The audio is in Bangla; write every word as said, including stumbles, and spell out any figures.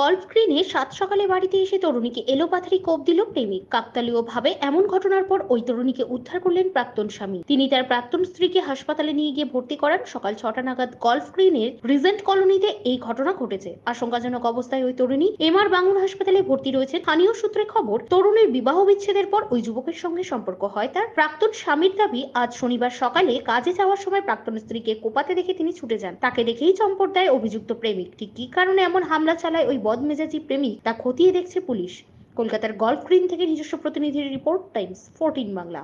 গল্ফ গ্রিনে সাত সকালে বাড়িতে এসে তরুণীকে এলোপাথারি কোপ দিল প্রেমিক। কাকতালীয়ভাবে এমন ঘটনার পর ওই তরুণীকে উদ্ধার করলেন প্রাক্তন স্বামী। তিনি তার প্রাক্তন স্ত্রীকে হাসপাতালে নিয়ে গিয়ে ভর্তি করান। সকাল ছটা নাগাদ গল্ফ গ্রিনের রিজেন্ট কলোনিতে এই ঘটনা ঘটেছে। আশঙ্কাজনক অবস্থায় ওই তরুণী এমআর বাঙ্গুর হাসপাতালে ভর্তি রয়েছে। স্থানীয় সূত্রে খবর, তরুণীর বিবাহ বিচ্ছেদের পর ওই যুবকের সঙ্গে সম্পর্ক হয় তার। প্রাক্তন স্বামীর দাবি, আজ শনিবার সকালে কাজে যাওয়ার সময় প্রাক্তন স্ত্রীকে কোপাতে দেখে তিনি ছুটে যান। তাকে দেখেই চম্পট দেয় অভিযুক্ত প্রেমিক। ঠিক কি কারণে এমন হামলা চালায় ওই বদমেজাজি প্রেমিক, তা খতিয়ে দেখছে পুলিশ। কলকাতার গল্ফ গ্রিন থেকে নিজস্ব প্রতিনিধির রিপোর্ট, টাইমস ফোরটিন বাংলা।